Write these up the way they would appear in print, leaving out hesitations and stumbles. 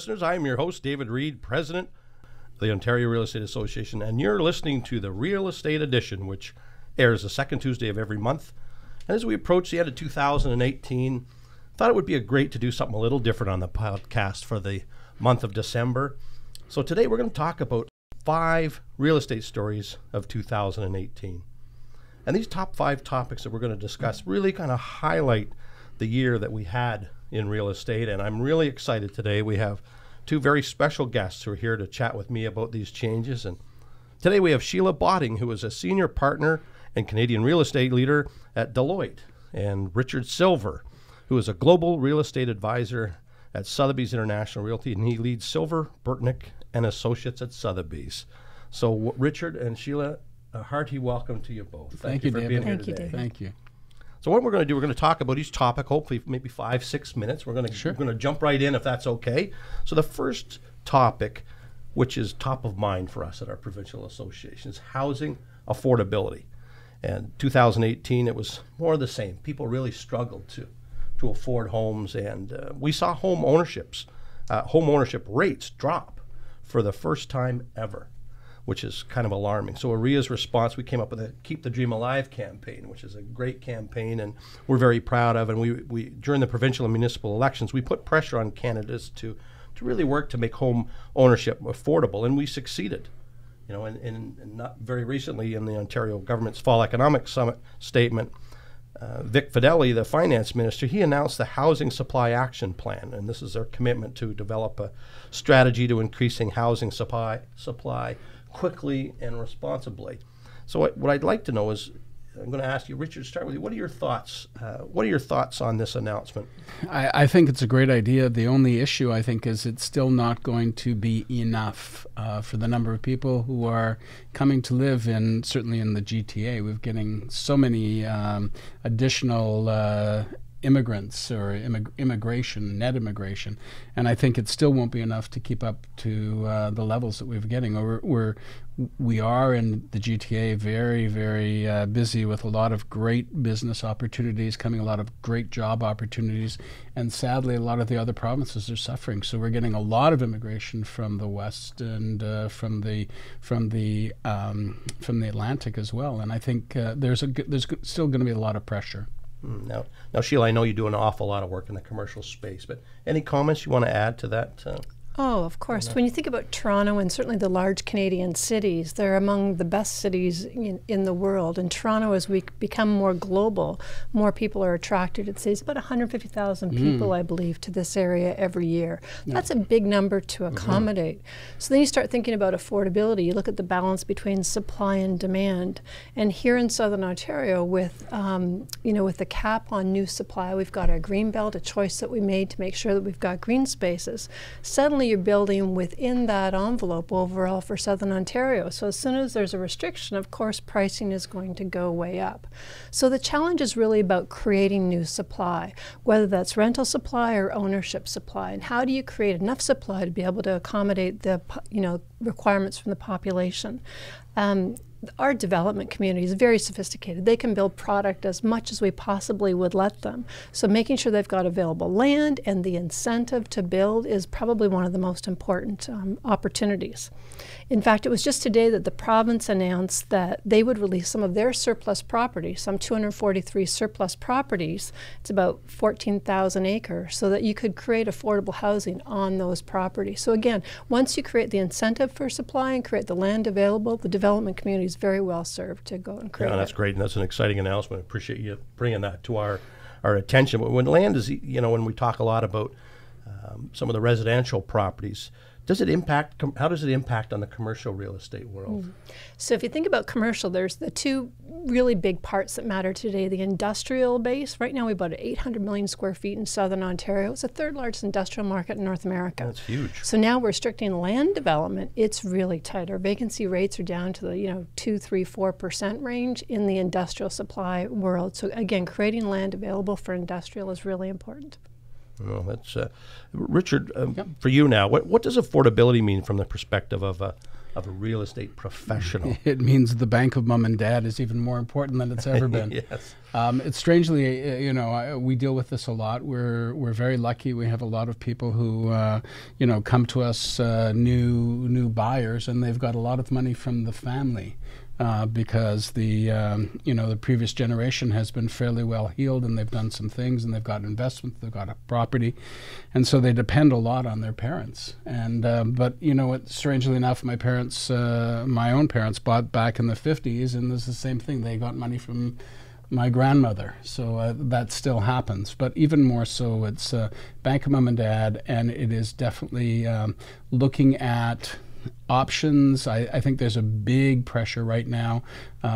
listeners. I am your host, David Reed, President of the Ontario Real Estate Association, and you're listening to the Real Estate Addition, which airs the second Tuesday of every month. And as we approach the end of 2018, I thought it would be great to do something a little different on the podcast for the month of December. So today we're going to talk about 5 real estate stories of 2018. And these top 5 topics that we're going to discuss really kind of highlight the year that we had in real estate. And I'm really excited today. We have 2 very special guests who are here to chat with me about these changes. And today we have Sheila Botting, who is a senior partner and Canadian real estate leader at Deloitte, and Richard Silver, who is a global real estate advisor at Sotheby's International Realty, and he leads Silver, Burtnick and Associates at Sotheby's. So Richard and Sheila, a hearty welcome to you both. Thank you for being here today, David. Thank you. So what we're going to do, we're going to talk about each topic, hopefully maybe 5-6 minutes. We're going to jump right in if that's okay. So the first topic, which is top of mind for us at our provincial association, is housing affordability. And 2018, it was more of the same. People really struggled to afford homes, and we saw home ownership rates drop for the first time ever, which is kind of alarming. So AREA's response, we came up with a Keep the Dream Alive campaign, which is a great campaign and we're very proud of. And we during the provincial and municipal elections, we put pressure on Canadians to really work to make home ownership affordable, and we succeeded. You know, and not very recently in the Ontario government's Fall Economic Summit statement, Vic Fedeli, the finance minister, he announced the Housing Supply Action Plan, and this is their commitment to develop a strategy to increasing housing supply quickly and responsibly. So what I'd like to know is, I'm going to ask you, Richard, start with you. What are your thoughts? What are your thoughts on this announcement? I think it's a great idea. The only issue, I think, is it's still not going to be enough for the number of people who are coming to live in, certainly in the GTA. We're getting so many additional immigrants or immigration, net immigration, and I think it still won't be enough to keep up to the levels that we're getting. We are in the GTA very, very busy with a lot of great business opportunities coming, a lot of great job opportunities, and sadly a lot of the other provinces are suffering. So we're getting a lot of immigration from the west and from the Atlantic as well. And I think there's still going to be a lot of pressure. Now, Sheila, I know you do an awful lot of work in the commercial space, but any comments you want to add to that? Oh, of course. When you think about Toronto and certainly the large Canadian cities, they're among the best cities in the world. And Toronto, as we become more global, more people are attracted. It says about 150,000 people, I believe, to this area every year. Yeah. That's a big number to accommodate. So then you start thinking about affordability. You look at the balance between supply and demand. And here in Southern Ontario, with with the cap on new supply, we've got our green belt, a choice that we made to make sure that we've got green spaces. Suddenly, you're building within that envelope overall for Southern Ontario. So as soon as there's a restriction, of course, pricing is going to go way up. So the challenge is really about creating new supply, whether that's rental supply or ownership supply. And how do you create enough supply to be able to accommodate the requirements from the population? Our development community is very sophisticated. They can build product as much as we possibly would let them. So making sure they've got available land and the incentive to build is probably one of the most important opportunities. In fact, it was just today that the province announced that they would release some of their surplus property, some 243 surplus properties. It's about 14,000 acres, so that you could create affordable housing on those properties. So again, once you create the incentive for supply and create the land available, the development community is very well served to go and create. Yeah, that's great, and that's an exciting announcement. I appreciate you bringing that to our attention. But when land is, when we talk a lot about some of the residential properties, how does it impact on the commercial real estate world? So if you think about commercial, there's the 2 really big parts that matter today. The industrial base, right now we've got 800 million square feet in Southern Ontario. It's the 3rd largest industrial market in North America. That's huge. So now we're restricting land development. It's really tight. Our vacancy rates are down to the 2-4% range in the industrial supply world. So again, creating land available for industrial is really important. Well, that's Richard. For you now, what does affordability mean from the perspective of a real estate professional? It means the bank of mom and dad is even more important than it's ever been. Yes. It's strangely, you know, we deal with this a lot. We're very lucky. We have a lot of people who, you know, come to us, new buyers, and they've got a lot of money from the family. Because the you know, the previous generation has been fairly well heeled, and they've done some things, and they've got investment, they've got a property, and so they depend a lot on their parents. And but you know what? Strangely enough, my parents, my own parents, bought back in the 50s, and it's the same thing. They got money from my grandmother, so that still happens. But even more so, it's Bank of Mom and Dad, and it is definitely looking at options. I think there's a big pressure right now.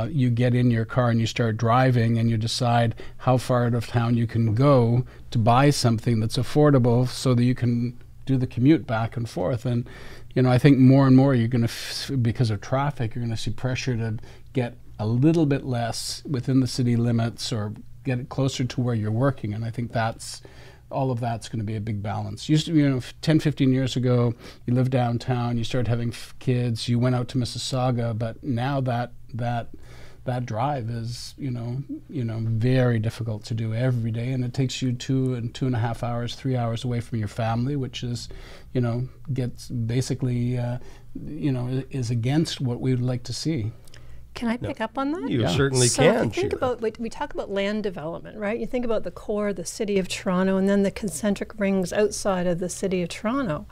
You get in your car and you start driving, and you decide how far out of town you can go to buy something that's affordable so that you can do the commute back and forth. And you know, I think more and more you're going to, because of traffic, you're going to see pressure to get a little bit less within the city limits or get it closer to where you're working. And I think that's, all of that's going to be a big balance. Used to be, you know, 10, 15 years ago, you lived downtown, you started having kids, you went out to Mississauga, but now that drive is, you know, very difficult to do every day, and it takes you 2.5 hours, 3 hours away from your family, which is, you know, gets basically, you know, is against what we would like to see. Can I pick up on that? You certainly can. So think about, we talk about land development, right? You think about the core, the city of Toronto, and then the concentric rings outside of the city of Toronto.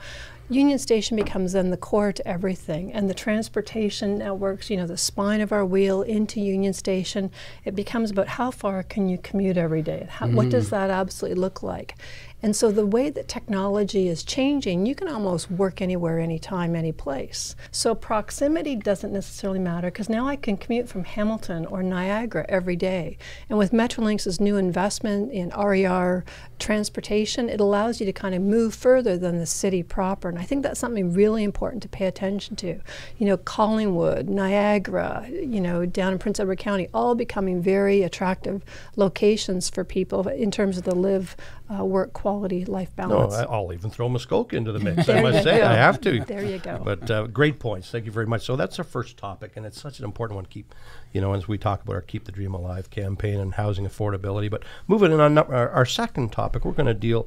Union Station becomes then the core to everything, and the transportation networks, you know, the spine of our wheel into Union Station, it becomes about how far can you commute every day? How, what does that absolutely look like? And so the way that technology is changing, you can almost work anywhere, anytime, any place. So proximity doesn't necessarily matter, because now I can commute from Hamilton or Niagara every day. And with Metrolinx's new investment in RER transportation, it allows you to kind of move further than the city proper. And I think that's something really important to pay attention to. You know, Collingwood, Niagara, you know, down in Prince Edward County, all becoming very attractive locations for people in terms of the live, work quality, life balance. No, I'll even throw Muskoka into the mix. I must say, I have to. There you go. But great points. Thank you very much. So that's our first topic, and it's such an important one. Keep, you know, as we talk about our Keep the Dream Alive campaign and housing affordability. But moving on, our second topic, we're going to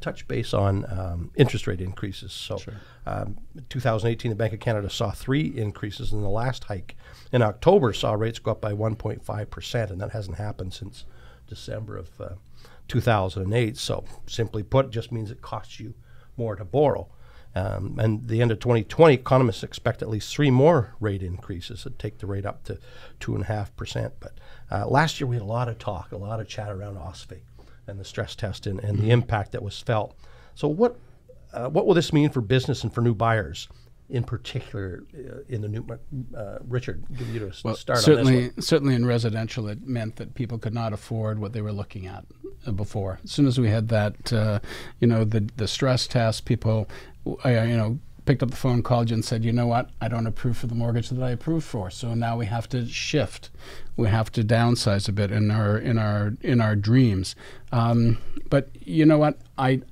touch base on interest rate increases. So, 2018, the Bank of Canada saw 3 increases, and the last hike in October saw rates go up by 1.5%, and that hasn't happened since December of 2008. So simply put, just means it costs you more to borrow. And the end of 2020, economists expect at least 3 more rate increases that take the rate up to 2.5%. But last year we had a lot of chat around OSFI and the stress test and the impact that was felt. So what will this mean for business and for new buyers? In particular, in the new, Richard, give you to start on this one. Certainly in residential, it meant that people could not afford what they were looking at before. As soon as we had that, you know, the stress test, people, you know, picked up the phone, called you and said, you know what, I don't approve for the mortgage that I approved for. So now we have to shift. We have to downsize a bit in our dreams. But you know what, I'm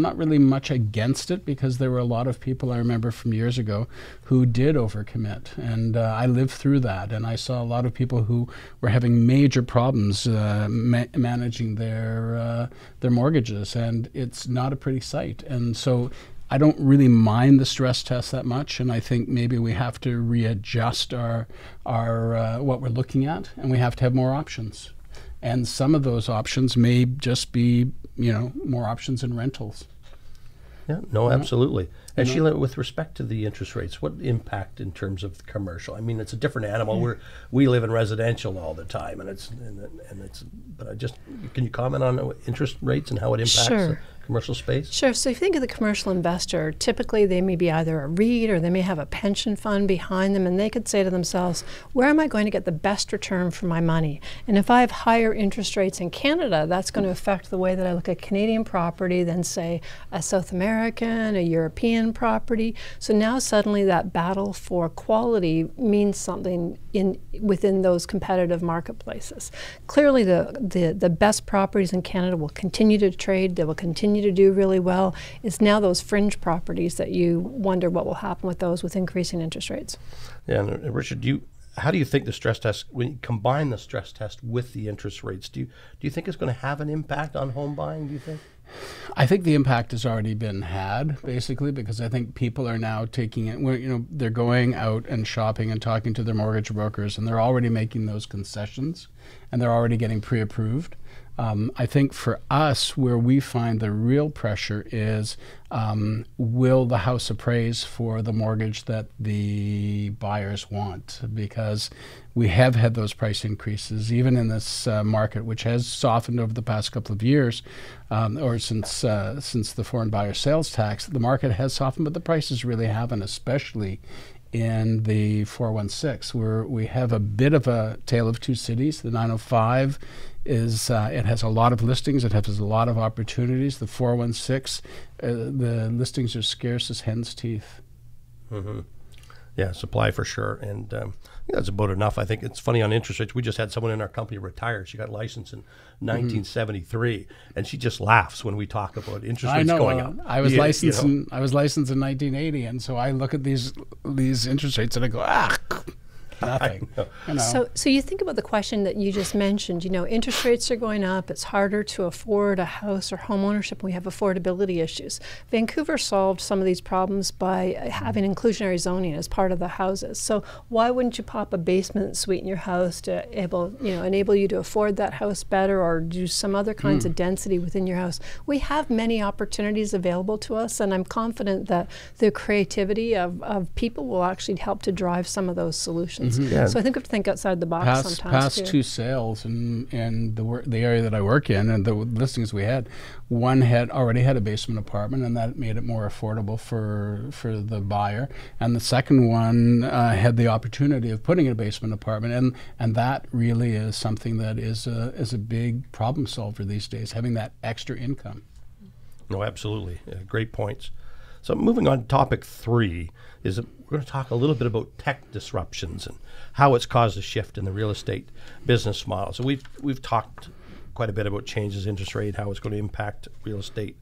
not really much against it, because there were a lot of people I remember from years ago who did overcommit, and I lived through that, and I saw a lot of people who were having major problems managing their mortgages, and it's not a pretty sight. And so I don't really mind the stress test that much, and I think maybe we have to readjust our what we're looking at, and we have to have more options. And some of those options may just be, you know, more options in rentals. Yeah, no, absolutely. And Sheila, with respect to the interest rates, what impact in terms of commercial? I mean, it's a different animal. We live in residential all the time, and it's. But I just, can you comment on interest rates and how it impacts? Sure. Commercial space? Sure. So if you think of the commercial investor, typically they may be either a REIT or they may have a pension fund behind them, and they could say to themselves, where am I going to get the best return for my money? And if I have higher interest rates in Canada, that's going to affect the way that I look at Canadian property than, say, a South American, a European property. So now suddenly that battle for quality means something within those competitive marketplaces. Clearly the best properties in Canada will continue to trade, they will continue to do really well. It's now those fringe properties that you wonder what will happen with those with increasing interest rates. Yeah, and Richard, How do you think the stress test, when you combine the stress test with the interest rates, do you think it's going to have an impact on home buying, do you think? I think the impact has already been had, basically, because I think people are now taking it, you know, they're going out and shopping and talking to their mortgage brokers, and they're already making those concessions, and they're already getting pre-approved. I think for us, where we find the real pressure is, will the house appraise for the mortgage that the buyers want? Because we have had those price increases, even in this market, which has softened over the past couple of years, or since the foreign buyer sales tax. The market has softened, but the prices really haven't, especially in the 416, where we have a bit of a tale of two cities. The 905 is, it has a lot of listings, it has a lot of opportunities. The 416, the listings are scarce as hen's teeth. Mm-hmm. Yeah, supply for sure. And I think that's about enough. I think it's funny on interest rates. We just had someone in our company retire. She got licensed in 1973, and she just laughs when we talk about interest rates going up. I was licensed in 1980, and so I look at these interest rates and I go, ah, nothing. You know. So you think about the question that you just mentioned. You know, interest rates are going up. It's harder to afford a house or home ownership. We have affordability issues. Vancouver solved some of these problems by having inclusionary zoning as part of the houses. So why wouldn't you pop a basement suite in your house to enable you to afford that house better, or do some other kinds of density within your house? We have many opportunities available to us, and I'm confident that the creativity of people will actually help to drive some of those solutions. Yeah. So I think we have to think outside the box sometimes. Past two sales in the area that I work in, and the listings we had, one had already had a basement apartment, and that made it more affordable for the buyer. And the second one had the opportunity of putting in a basement apartment, and that really is something that is a big problem solver these days, having that extra income. No, absolutely, great points. So moving on to topic three is we're going to talk a little bit about tech disruptions and how it's caused a shift in the real estate business model. So we've talked quite a bit about changes in interest rate, how it's going to impact real estate,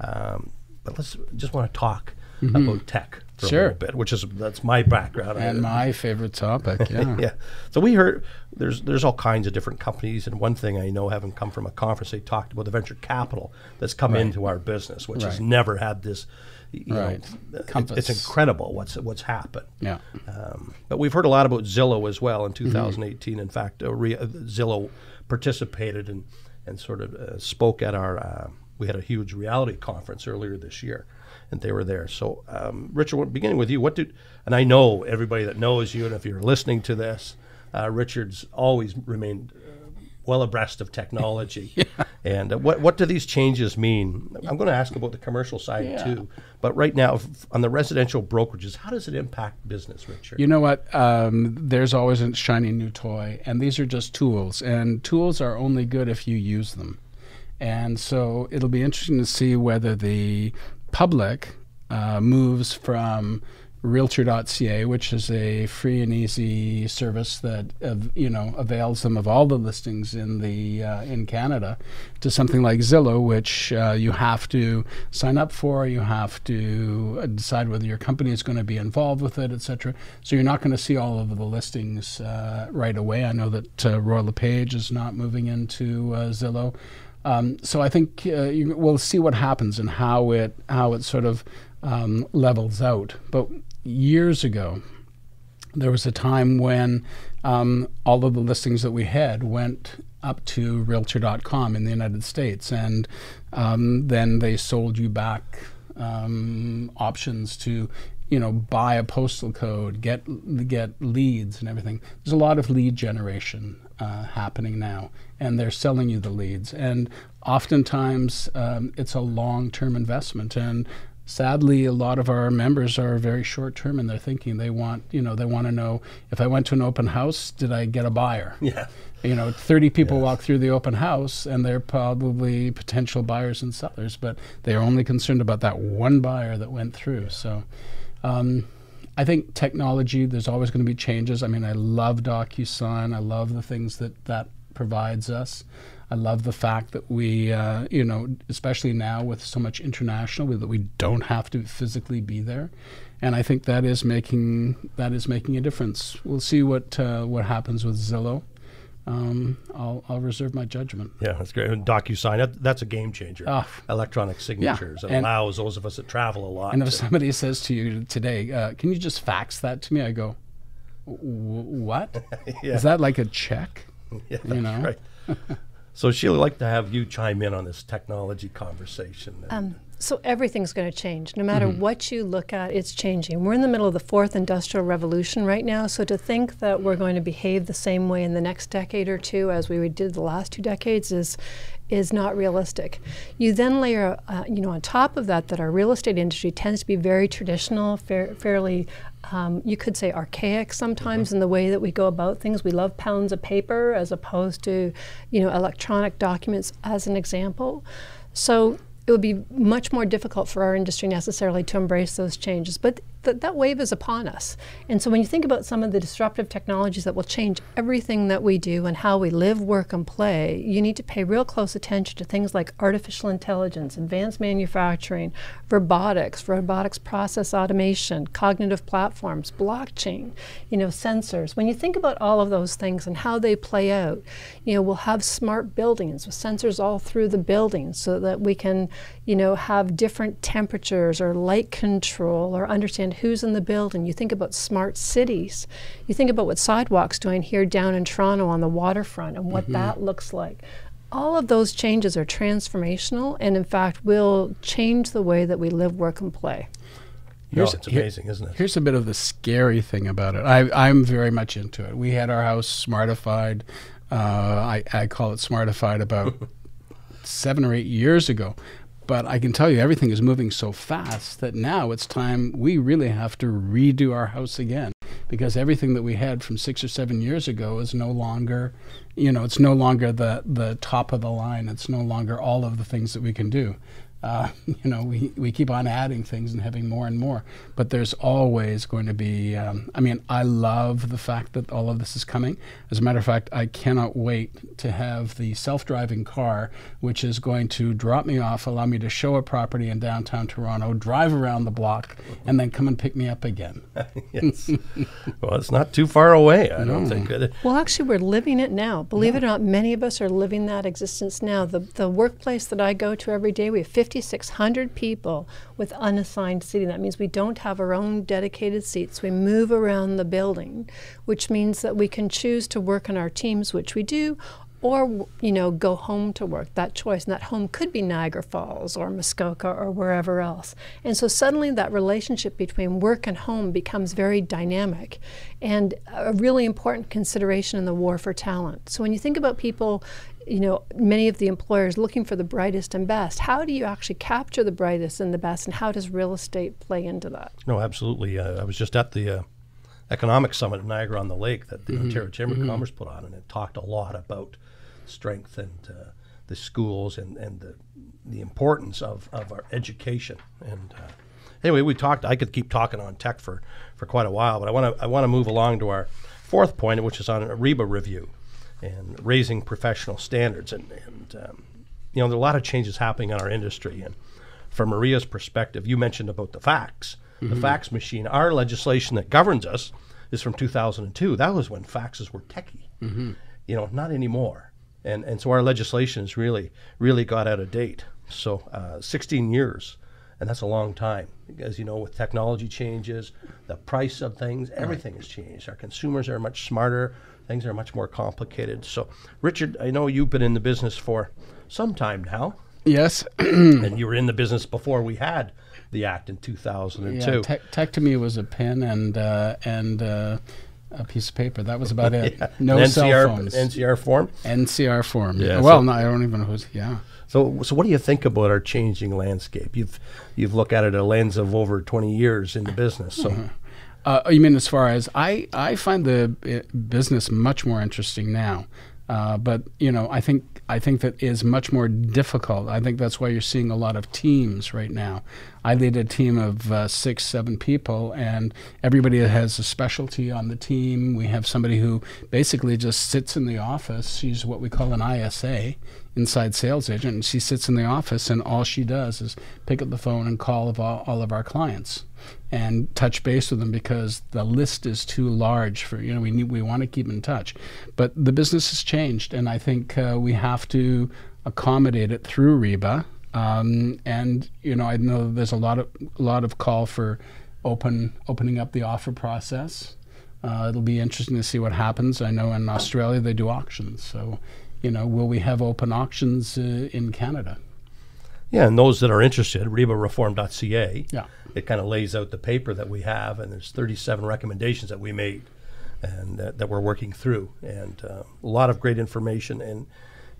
but let's just want to talk about tech for a little bit, which is my background and my favorite topic. Yeah, yeah. So we heard there's all kinds of different companies, and one thing I know, having come from a conference, they talked about the venture capital that's come into our business, which has never had this. You know, it's incredible what's happened. Yeah. But we've heard a lot about Zillow as well in 2018. In fact, Zillow participated and sort of spoke at our. We had a huge reality conference earlier this year, and they were there. So, Richard, beginning with you, and I know everybody that knows you, and if you're listening to this, Richard's always remained well abreast of technology. And what do these changes mean? I'm going to ask about the commercial side too, but right now on the residential brokerages, how does it impact business, Richard? You know what, there's always a shiny new toy, and these are just tools, and tools are only good if you use them. And so it'll be interesting to see whether the public moves from Realtor.ca, which is a free and easy service that avails them of all the listings in the in Canada, to something like Zillow, which you have to sign up for, you have to decide whether your company is going to be involved with it, etc. So you're not going to see all of the listings right away. I know that Royal LePage is not moving into Zillow. So I think we'll see what happens and how it sort of levels out. But years ago, there was a time when all of the listings that we had went up to Realtor.com in the United States, and then they sold you back options to, buy a postal code, get leads and everything. There's a lot of lead generation happening now, and they're selling you the leads. And oftentimes, it's a long-term investment. And sadly, a lot of our members are very short-term in their thinking. They want, they want to know, if I went to an open house, did I get a buyer? Yeah. 30 people walk through the open house, and they're probably potential buyers and sellers, but they're only concerned about that one buyer that went through. So I think technology, there's always going to be changes. I mean, I love DocuSign. I love the things that provides us. I love the fact that we, you know, especially now with so much international, that we don't have to physically be there, and I think that is making a difference. We'll see what happens with Zillow. I'll reserve my judgment. Yeah, that's great. And DocuSign, that's a game changer. Electronic signatures. Yeah. It allows those of us that travel a lot. And if somebody says to you today, can you just fax that to me? I go, what? Yeah. Is that like a check? Yeah, you know? Right. So Sheila, I'd like to have you chime in on this technology conversation. So everything's going to change. No matter what you look at, it's changing. We're in the middle of the 4th industrial revolution right now, so to think that we're going to behave the same way in the next decade or two as we did the last 2 decades is not realistic. You then layer, you know, on top of that, that our real estate industry tends to be very traditional, fairly, you could say archaic sometimes in the way that we go about things. We love pounds of paper as opposed to, you know, electronic documents as an example. So it would be much more difficult for our industry necessarily to embrace those changes. But that wave is upon us. And so when you think about some of the disruptive technologies that will change everything that we do and how we live, work, and play, you need to pay real close attention to things like artificial intelligence, advanced manufacturing, robotics, process automation, cognitive platforms, blockchain, you know, sensors. When you think about all of those things and how they play out, you know, we'll have smart buildings with sensors all through the building so that we can, you know, have different temperatures or light control or understand who's in the building. You think about smart cities. You think about what Sidewalk's doing here down in Toronto on the waterfront and what that looks like. All of those changes are transformational and, in fact, will change the way that we live, work, and play. It's amazing, isn't it? Here's a bit of the scary thing about it. I'm very much into it. We had our house smartified. I call it smartified about 7 or 8 years ago. But I can tell you everything is moving so fast that now it's time we really have to redo our house again, because everything that we had from 6 or 7 years ago is no longer, you know, it's no longer the top of the line. It's no longer all of the things that we can do. You know, we keep on adding things and having more and more, but there's always going to be, I mean, I love the fact that all of this is coming. As a matter of fact, I cannot wait to have the self-driving car, which is going to drop me off, allow me to show a property in downtown Toronto, drive around the block, and then come and pick me up again. Yes. Well, it's not too far away, I don't think. Well, actually, we're living it now. Believe it or not, many of us are living that existence now. The workplace that I go to every day, we have 5,600 people with unassigned seating. That means we don't have our own dedicated seats. We move around the building, which means that we can choose to work in our teams, which we do, or, you know, go home to work, that choice. And that home could be Niagara Falls or Muskoka or wherever else. And so suddenly that relationship between work and home becomes very dynamic and a really important consideration in the war for talent. So when you think about people, you know, many of the employers looking for the brightest and best, how do you actually capture the brightest and the best, and how does real estate play into that? No, absolutely. I was just at the Economic Summit in Niagara-on-the-Lake that the Ontario Chamber of Commerce put on, and it talked a lot about strength and the schools and the importance of our education. And anyway, we talked. I could keep talking on tech for quite a while, but I want to move along to our 4th point, which is on a REBA review and raising professional standards. And you know, there are a lot of changes happening in our industry. And from Maria's perspective, you mentioned about the fax. The fax machine, our legislation that governs us, is from 2002. That was when faxes were techie. You know, not anymore. And so our legislation has really got out of date. So 16 years, and that's a long time. As you know, with technology changes, the price of things, everything has changed. Our consumers are much smarter. Things are much more complicated. So, Richard, I know you've been in the business for some time now. Yes. And you were in the business before we had the Act in 2002. Yeah, tech to me was a pen and a piece of paper. That was about it. No NCR, cell phones. NCR form? NCR form. Yeah. Well, so, no, I don't even know who's, So what do you think about our changing landscape? You've looked at it a lens of over 20 years in the business. So. You mean as far as I find the business much more interesting now. But you know, I think that is much more difficult. I think that's why you're seeing a lot of teams right now. I lead a team of 6, 7 people, and everybody has a specialty on the team. We have somebody who basically just sits in the office. She's what we call an ISA, inside sales agent, and she sits in the office, and all she does is pick up the phone and call all of our clients and touch base with them, because the list is too large for, you know, we want to keep in touch. But the business has changed, and I think we have to accommodate it through REBA. And you know, I know there's a lot of call for opening up the offer process. It'll be interesting to see what happens. I know in Australia they do auctions, so you know, will we have open auctions in Canada? Yeah, and those that are interested, ribareform.ca, yeah, it kind of lays out the paper that we have, and there's 37 recommendations that we made and that we're working through, and a lot of great information.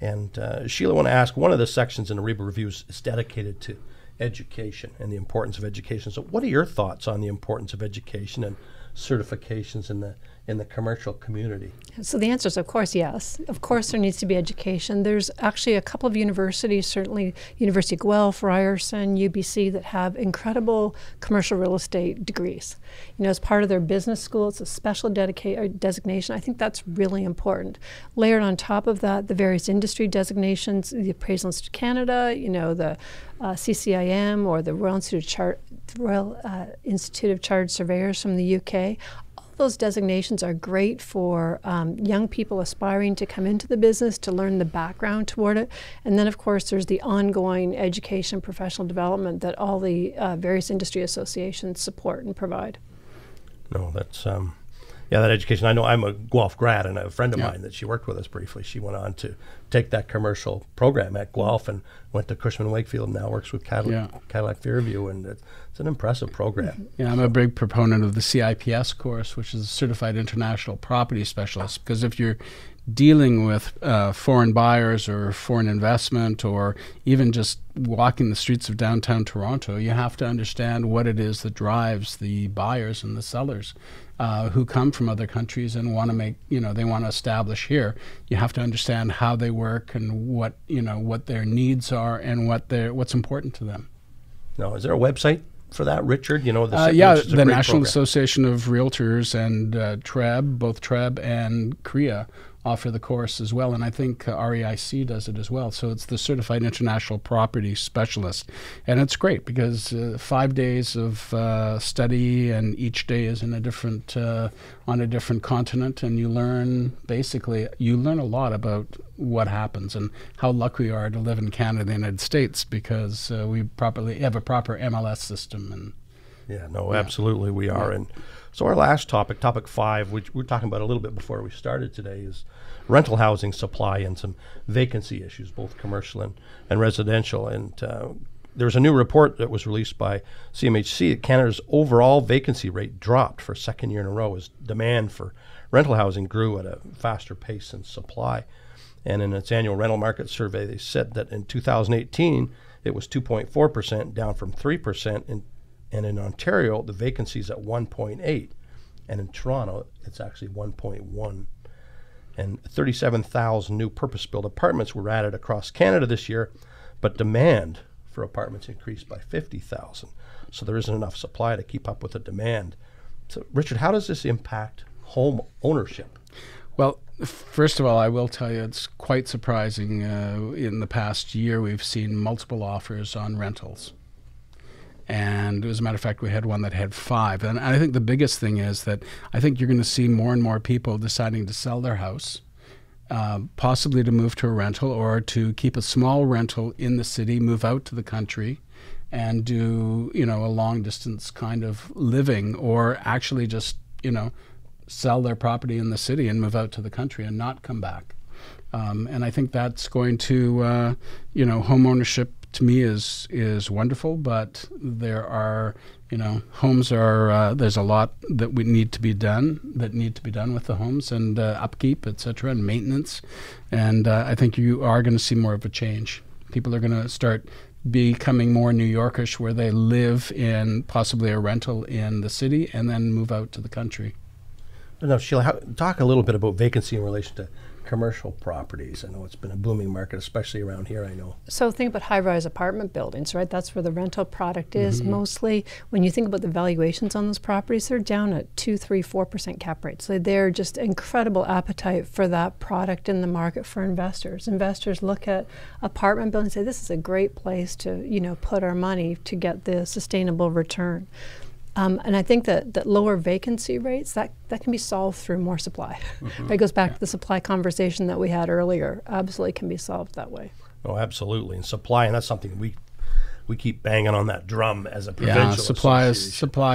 And Sheila, I want to ask, one of the sections in the REBA reviews is dedicated to education and the importance of education. So what are your thoughts on the importance of education and certifications in the commercial community? So the answer is, of course, yes. Of course there needs to be education. There's actually a couple of universities, certainly University of Guelph, Ryerson, UBC, that have incredible commercial real estate degrees. You know, as part of their business school, it's a special designation. I think that's really important. Layered on top of that, the various industry designations, the Appraisal Institute of Canada, you know, the CCIM, or the Royal Institute of Chartered Surveyors from the UK. Those designations are great for young people aspiring to come into the business, to learn the background toward it. And then, of course, there's the ongoing education, professional development that all the various industry associations support and provide. No, that's, yeah, that education. I know I'm a Guelph grad, and a friend of mine that she worked with us briefly, she went on to take that commercial program at Guelph and went to Cushman-Wakefield, and now works with Cadillac Fairview, and it's an impressive program. Yeah, I'm a big proponent of the CIPS course, which is a Certified International Property Specialist, because if you're dealing with foreign buyers or foreign investment, or even just walking the streets of downtown Toronto, you have to understand what it is that drives the buyers and the sellers who come from other countries and want to make, you know, they want to establish here. You have to understand how they work and what, you know, what their needs are and what's important to them. Now, is there a website for that, Richard? You know, the National Association of Realtors and TREB, both TREB and CREA offer the course as well, and I think REIC does it as well. So it's the Certified International Property Specialist, and it's great because 5 days of study, and each day is in a different on a different continent, and you learn a lot about what happens and how lucky we are to live in Canada and the United States, because we have a proper MLS system. And absolutely we are. And so our last topic, topic 5, which we were talking about a little bit before we started today, is rental housing supply and some vacancy issues, both commercial and residential. And there was a new report that was released by CMHC that Canada's overall vacancy rate dropped for a second year in a row as demand for rental housing grew at a faster pace than supply. And in its annual rental market survey, they said that in 2018, it was 2.4%, down from 3% in and in Ontario, the vacancy's at 1.8, and in Toronto, it's actually 1.1. And 37,000 new purpose-built apartments were added across Canada this year, but demand for apartments increased by 50,000. So there isn't enough supply to keep up with the demand. So, Richard, how does this impact home ownership? Well, first of all, I will tell you it's quite surprising. In the past year, we've seen multiple offers on rentals. And as a matter of fact, we had one that had 5. And I think the biggest thing is that I think you're going to see more and more people deciding to sell their house, possibly to move to a rental, or to keep a small rental in the city, move out to the country, and do, you know, a long distance kind of living, or actually just, you know, sell their property in the city and move out to the country and not come back. And I think that's going to, you know, home ownership to me is wonderful, but there are, you know, homes are there's a lot that need to be done with the homes, and upkeep, etc., and maintenance. And I think you are going to see more of a change. People are going to start becoming more New Yorkish, where they live in possibly a rental in the city and then move out to the country. Now, Sheila, talk a little bit about vacancy in relation to commercial properties. I know it's been a booming market, especially around here, I know. So think about high-rise apartment buildings, right? That's where the rental product is mostly. When you think about the valuations on those properties, they're down at 2%, 3%, 4% cap rates. So they're just incredible appetite for that product in the market for investors. Investors look at apartment buildings and say, this is a great place to, you know, put our money to get the sustainable return. And I think that, lower vacancy rates, that can be solved through more supply. It goes back to the supply conversation that we had earlier. Absolutely can be solved that way. Oh, absolutely. And supply, and that's something we keep banging on that drum as a provincial supply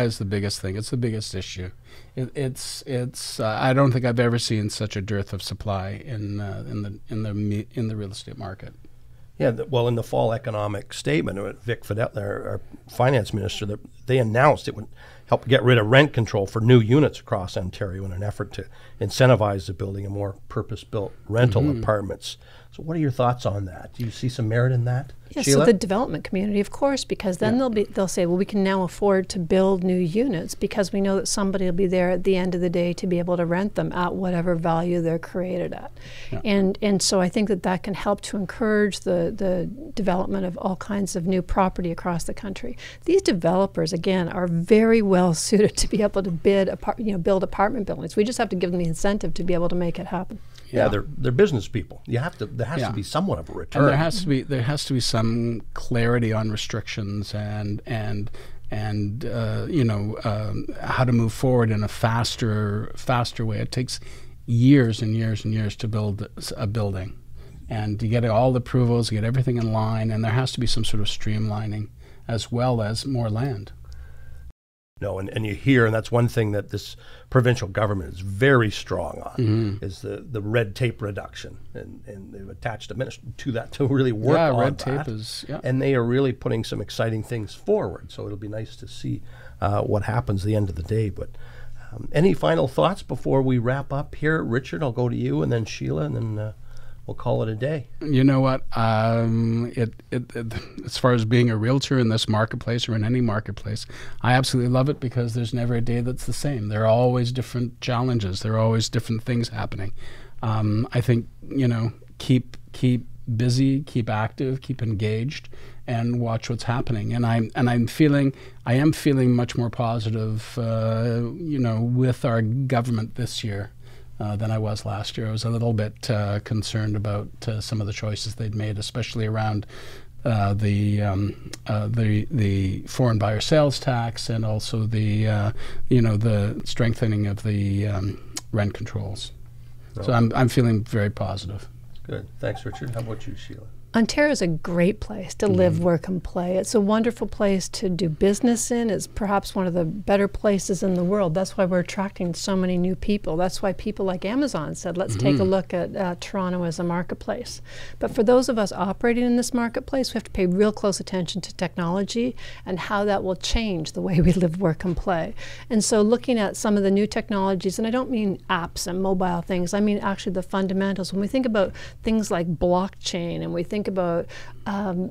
is the biggest thing. It's the biggest issue. I don't think I've ever seen such a dearth of supply in the real estate market. Yeah, well, in the fall economic statement, Vic Fedeli, our finance minister, they announced it would help get rid of rent control for new units across Ontario in an effort to incentivize the building of more purpose-built rental apartments. So what are your thoughts on that? Do you see some merit in that? Yeah, Sheila? So the development community, of course, because then they'll say, well, we can now afford to build new units because we know that somebody will be there at the end of the day to be able to rent them at whatever value they're created at. Yeah. And so I think that that can help to encourage the development of all kinds of new property across the country. These developers, again, are very well suited to be able to build apartment buildings. We just have to give them the incentive to be able to make it happen. Yeah, they're business people. You have to. There has to be somewhat of a return. And there has to be some clarity on restrictions and how to move forward in a faster way. It takes years and years and years to build a building, and to get all the approvals, get everything in line, and there has to be some sort of streamlining as well as more land. No, and you hear, and that's one thing that this provincial government is very strong on, is the red tape reduction, and they've attached a minister to that to really work on red that. Tape is, and they are really putting some exciting things forward, so it'll be nice to see what happens at the end of the day. But any final thoughts before we wrap up here? Richard, I'll go to you, and then Sheila, and then we'll call it a day. You know what, as far as being a realtor in this marketplace or in any marketplace, I absolutely love it because there's never a day that's the same. There are always different challenges. There are always different things happening. I think, you know, keep busy, keep active, keep engaged, and watch what's happening. And I am feeling much more positive, you know, with our government this year than I was last year. I was a little bit concerned about some of the choices they'd made, especially around the foreign buyer sales tax, and also the you know, the strengthening of the rent controls. So I'm feeling very positive. Good. Thanks, Richard. How about you, Sheila? Ontario is a great place to live, work, and play. It's a wonderful place to do business in. It's perhaps one of the better places in the world. That's why we're attracting so many new people. That's why people like Amazon said, let's take a look at Toronto as a marketplace. But for those of us operating in this marketplace, we have to pay real close attention to technology and how that will change the way we live, work, and play. And so looking at some of the new technologies, and I don't mean apps and mobile things, I mean actually the fundamentals. When we think about things like blockchain, and we think about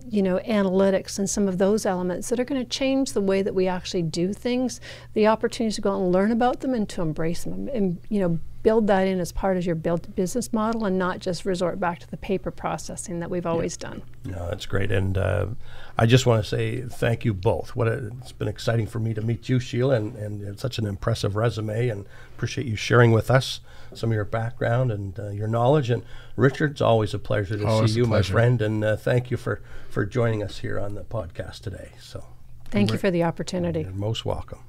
you know, analytics and some of those elements that are going to change the way that we actually do things, the opportunities to go out and learn about them and to embrace them, and you know, build that in as part of your business model and not just resort back to the paper processing that we've always done. No, that's great. And I just want to say thank you both. It's been exciting for me to meet you, Sheila, and it's such an impressive resume, and appreciate you sharing with us some of your background and your knowledge. And Richard, it's always a pleasure to see you, my friend, and thank you for joining us here on the podcast today. So thank you for the opportunity. You're most welcome.